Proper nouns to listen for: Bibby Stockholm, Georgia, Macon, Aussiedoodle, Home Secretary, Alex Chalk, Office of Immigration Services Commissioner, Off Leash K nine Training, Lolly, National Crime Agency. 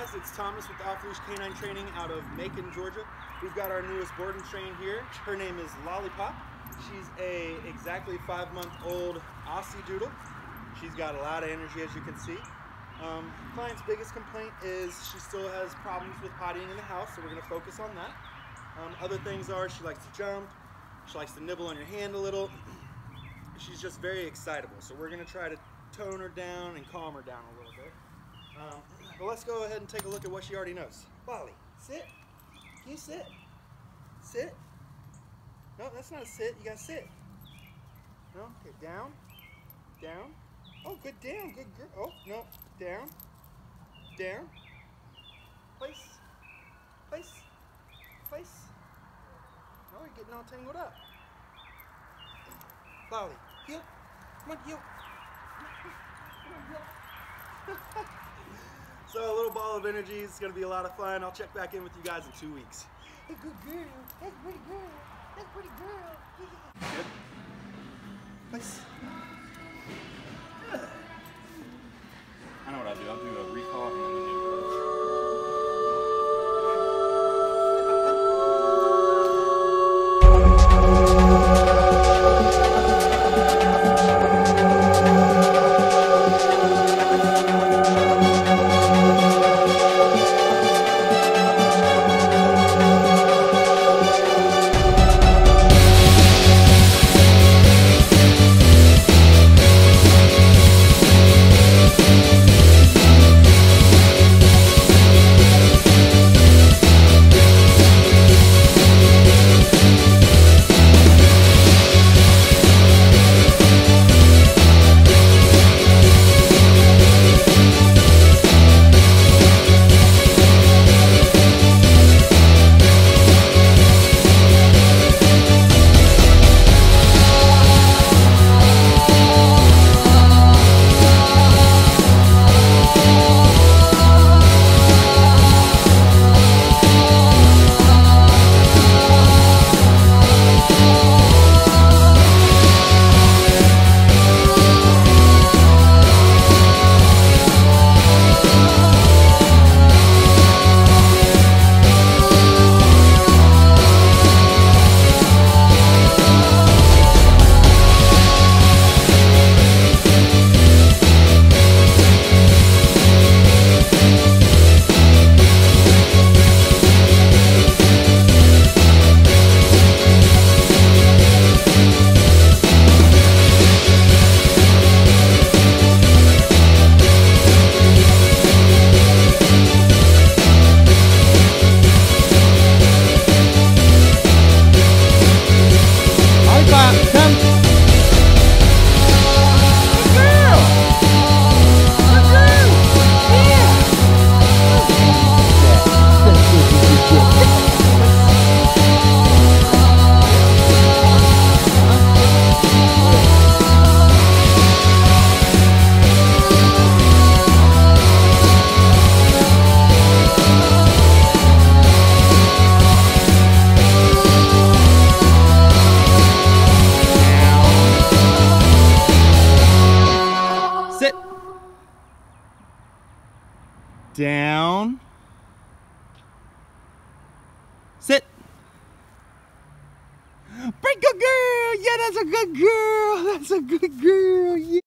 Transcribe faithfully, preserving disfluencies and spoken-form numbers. guys, it's Thomas with Off Leash K nine Training out of Macon, Georgia. We've got our newest board and train here. Her name is Lollipop. She's a exactly five month old Aussiedoodle. She's got a lot of energy, as you can see. Um, client's biggest complaint is she still has problems with pottying in the house, so we're going to focus on that. Um, other things are she likes to jump, she likes to nibble on your hand a little. She's just very excitable, so we're going to try to tone her down and calm her down a little bit. Um, but let's go ahead and take a look at what she already knows. Lolly, sit. Can you sit? Sit. No, that's not a sit. You got to sit. No, okay, down. Down. Oh, good down. Good girl. Oh, no. Down. Down. Place. Place. Place. Oh, you're getting all tangled up. Lolly, heel. Come on, heel. So a little ball of energy is going to be a lot of fun. I'll check back in with you guys in two weeks. Hey, good girl. That's pretty girl. That's pretty girl. Good. Place. I know what I'll do. I'll do a recall and then do a push. Down. Sit. Pretty good girl. Yeah, that's a good girl. That's a good girl. Yeah.